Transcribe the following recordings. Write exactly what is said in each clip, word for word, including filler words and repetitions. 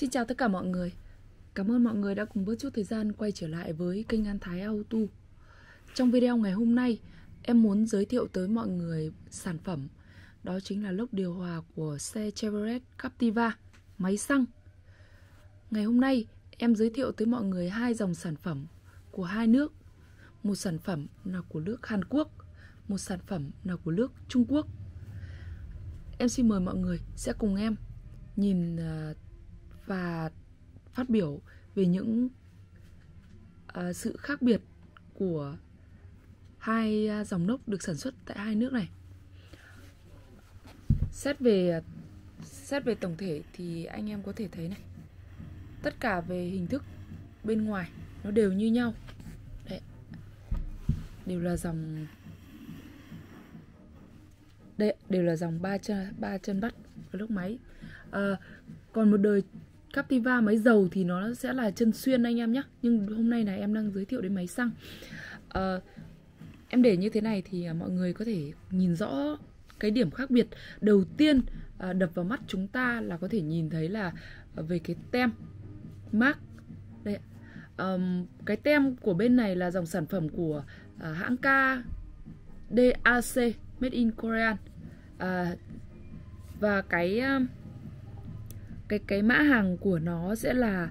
Xin chào tất cả mọi người. Cảm ơn mọi người đã cùng bớt chút thời gian quay trở lại với kênh An Thái Auto. Trong video ngày hôm nay, em muốn giới thiệu tới mọi người sản phẩm. Đó chính là lốc điều hòa của xe Chevrolet Captiva, máy xăng. Ngày hôm nay, em giới thiệu tới mọi người hai dòng sản phẩm của hai nước. Một sản phẩm là của nước Hàn Quốc, một sản phẩm là của nước Trung Quốc. Em xin mời mọi người sẽ cùng em nhìn và phát biểu về những sự khác biệt của hai dòng lốc được sản xuất tại hai nước này. Xét về xét về tổng thể thì anh em có thể thấy này, tất cả về hình thức bên ngoài nó đều như nhau. Đấy, đều là dòng Đây, đều là dòng ba chân, ba chân bắt lốc máy. À, còn một đời Captiva máy dầu thì nó sẽ là chân xuyên anh em nhé. Nhưng hôm nay này em đang giới thiệu đến máy xăng. À, em để như thế này thì mọi người có thể nhìn rõ cái điểm khác biệt. Đầu tiên à, đập vào mắt chúng ta là có thể nhìn thấy là về cái tem mác. Đây, à, cái tem của bên này là dòng sản phẩm của à, hãng ca đê a xê, Made in Korea. À, và cái cái cái mã hàng của nó sẽ là,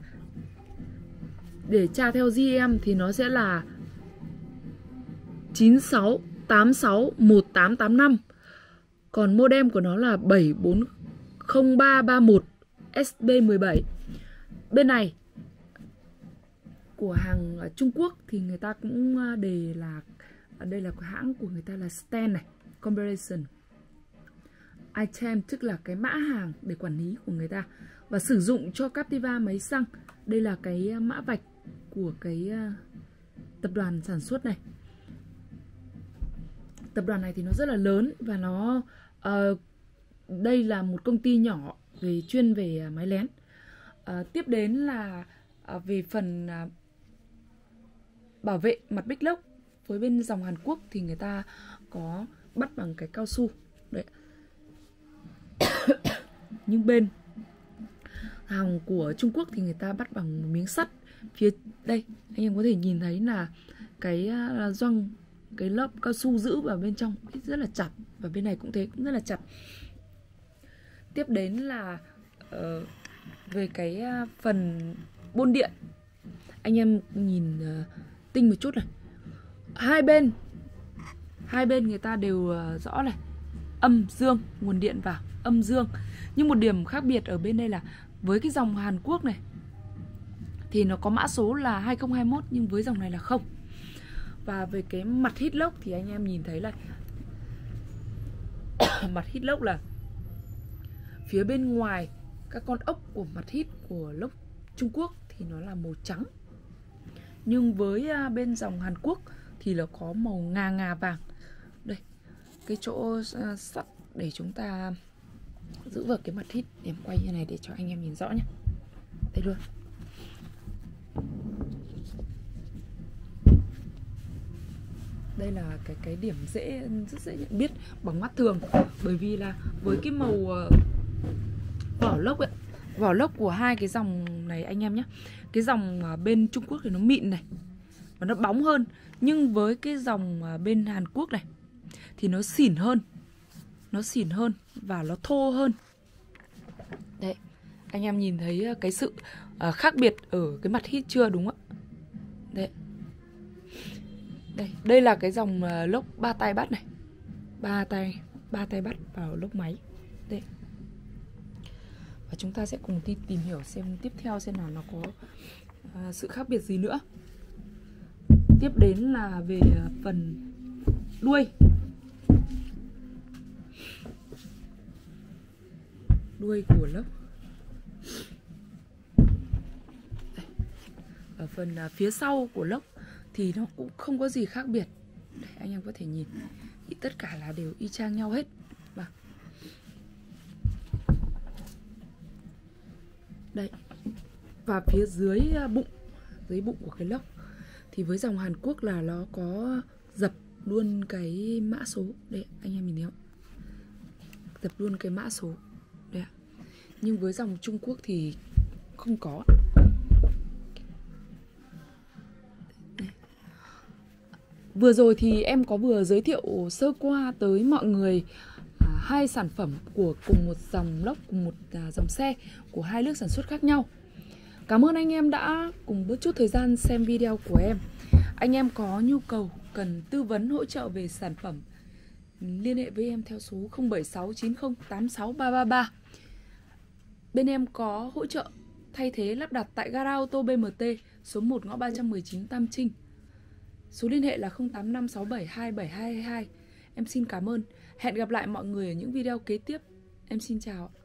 để tra theo giê em thì nó sẽ là chín sáu tám sáu một tám tám năm. Còn modem của nó là bảy bốn không ba ba một S B mười bảy. Bên này của hàng Trung Quốc thì người ta cũng đề là, đây là hãng của người ta là Stand này, Corporation. Item tức là cái mã hàng để quản lý của người ta và sử dụng cho Captiva máy xăng. Đây là cái mã vạch của cái tập đoàn sản xuất này. Tập đoàn này thì nó rất là lớn và nó uh, đây là một công ty nhỏ về chuyên về máy lén. Uh, tiếp đến là uh, về phần uh, bảo vệ mặt bích lốc. Với bên dòng Hàn Quốc thì người ta có bắt bằng cái cao su. Đấy. Nhưng bên hàng của Trung Quốc thì người ta bắt bằng một miếng sắt. Phía đây anh em có thể nhìn thấy là cái gioăng, cái lớp cao su giữ vào bên trong rất là chặt, và bên này cũng thế, cũng rất là chặt. Tiếp đến là uh, về cái phần bôn điện, anh em nhìn uh, tinh một chút này. Hai bên Hai bên người ta đều uh, rõ này, âm dương, nguồn điện vào âm dương. Nhưng một điểm khác biệt ở bên đây là với cái dòng Hàn Quốc này thì nó có mã số là hai không hai mốt, nhưng với dòng này là không. Và về cái mặt hít lốc thì anh em nhìn thấy là mặt hít lốc là phía bên ngoài, các con ốc của mặt hít của lốc Trung Quốc thì nó là màu trắng, nhưng với bên dòng Hàn Quốc thì nó có màu ngà ngà vàng. Đây, cái chỗ sắt để chúng ta giữ vào cái mặt hít, em quay như này để cho anh em nhìn rõ nhé. Đây luôn. Đây là cái cái điểm dễ, rất dễ nhận biết bằng mắt thường, bởi vì là với cái màu vỏ lốc ấy, vỏ lốc của hai cái dòng này anh em nhé. Cái dòng bên Trung Quốc thì nó mịn này và nó bóng hơn, nhưng với cái dòng bên Hàn Quốc này thì nó xỉn hơn. Nó xỉn hơn và nó thô hơn. Đấy, anh em nhìn thấy cái sự khác biệt ở cái mặt hít chưa, đúng không ạ? Đấy. Đây, đây là cái dòng lốc ba tay bắt này. Ba tay, ba tay bắt vào lốc máy. Đấy. Và chúng ta sẽ cùng đi tìm hiểu xem tiếp theo xem nào nó có sự khác biệt gì nữa. Tiếp đến là về phần đuôi. Đuôi của lốc. Ở phần phía sau của lốc thì nó cũng không có gì khác biệt. Đây, anh em có thể nhìn thì tất cả là đều y chang nhau hết. Đây. Và phía dưới bụng, dưới bụng của cái lốc thì với dòng Hàn Quốc là nó có dập luôn cái mã số. Đây, anh em nhìn thấy không? Dập luôn cái mã số. Đấy. Nhưng với dòng Trung Quốc thì không có. Vừa rồi thì em có vừa giới thiệu sơ qua tới mọi người hai sản phẩm của cùng một dòng lốc, cùng một dòng xe của hai nước sản xuất khác nhau. Cảm ơn anh em đã cùng bớt chút thời gian xem video của em. Anh em có nhu cầu cần tư vấn hỗ trợ về sản phẩm, liên hệ với em theo số không bảy sáu chín không tám sáu ba ba ba. Bên em có hỗ trợ thay thế lắp đặt tại gara ô tô bê em tê số một ngõ ba trăm mười chín Tam Trinh. Số liên hệ là không tám năm sáu bảy hai bảy hai hai hai. Em xin cảm ơn. Hẹn gặp lại mọi người ở những video kế tiếp. Em xin chào.